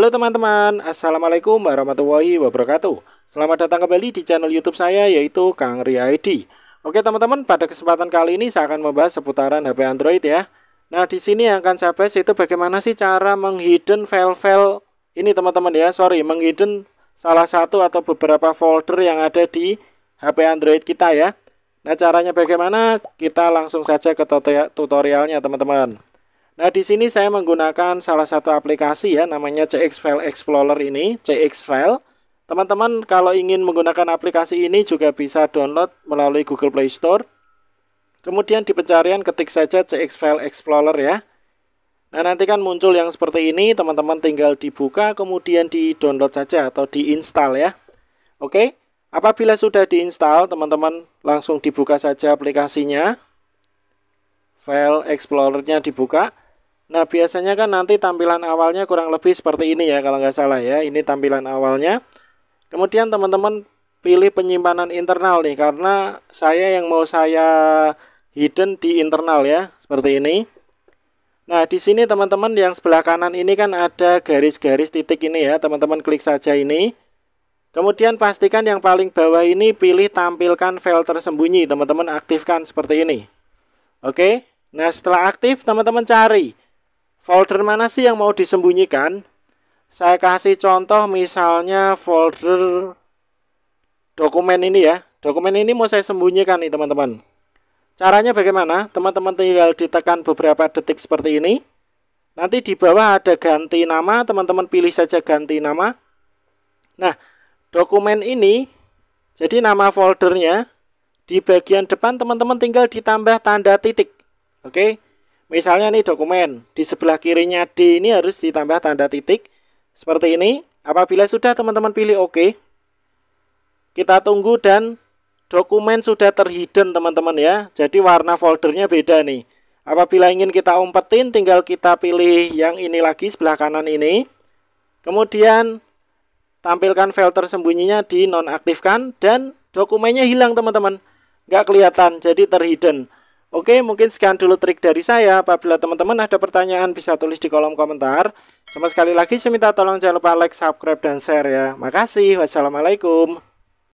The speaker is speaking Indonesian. Halo teman-teman, Assalamualaikum warahmatullahi wabarakatuh. Selamat datang kembali di channel YouTube saya, yaitu Kang-ree ID. Oke teman-teman, pada kesempatan kali ini saya akan membahas seputaran HP Android ya. Nah, di sini yang akan saya bahas itu bagaimana sih cara menghidden file-file ini teman-teman ya. Menghidden salah satu atau beberapa folder yang ada di HP Android kita ya. Nah, caranya bagaimana? Kita langsung saja ke tutorialnya teman-teman. Nah, di sini saya menggunakan salah satu aplikasi ya, namanya CX File Explorer ini, CX File. Teman-teman kalau ingin menggunakan aplikasi ini juga bisa download melalui Google Play Store. Kemudian di pencarian ketik saja CX File Explorer ya. Nah, nanti kan muncul yang seperti ini, teman-teman tinggal dibuka kemudian di-download saja atau di-install ya. Oke, apabila sudah di-install, teman-teman langsung dibuka saja aplikasinya. File Explorer-nya dibuka. Nah, biasanya kan nanti tampilan awalnya kurang lebih seperti ini ya, kalau nggak salah ya. Ini tampilan awalnya. Kemudian teman-teman pilih penyimpanan internal nih, karena saya yang mau saya hidden di internal ya, seperti ini. Nah, di sini teman-teman yang sebelah kanan ini kan ada garis-garis titik ini ya, teman-teman klik saja ini. Kemudian pastikan yang paling bawah ini pilih tampilkan file tersembunyi, teman-teman aktifkan seperti ini. Oke, nah setelah aktif teman-teman cari folder mana sih yang mau disembunyikan? Saya kasih contoh misalnya folder dokumen ini ya. Dokumen ini mau saya sembunyikan nih teman-teman. Caranya bagaimana? Teman-teman tinggal ditekan beberapa detik seperti ini. Nanti di bawah ada ganti nama, teman-teman pilih saja ganti nama. Nah, dokumen ini jadi nama foldernya. Di bagian depan teman-teman tinggal ditambah tanda titik. Oke. Misalnya nih dokumen, di sebelah kirinya D ini harus ditambah tanda titik seperti ini. Apabila sudah teman-teman pilih oke. Kita tunggu dan dokumen sudah terhidden teman-teman ya. Jadi warna foldernya beda nih. Apabila ingin kita umpetin tinggal kita pilih yang ini lagi sebelah kanan ini. Kemudian tampilkan file tersembunyinya di nonaktifkan dan dokumennya hilang teman-teman. Nggak kelihatan, jadi terhidden. Oke, mungkin sekian dulu trik dari saya. Apabila teman-teman ada pertanyaan bisa tulis di kolom komentar. Sama sekali lagi saya minta tolong jangan lupa like, subscribe, dan share ya. Makasih. Wassalamualaikum.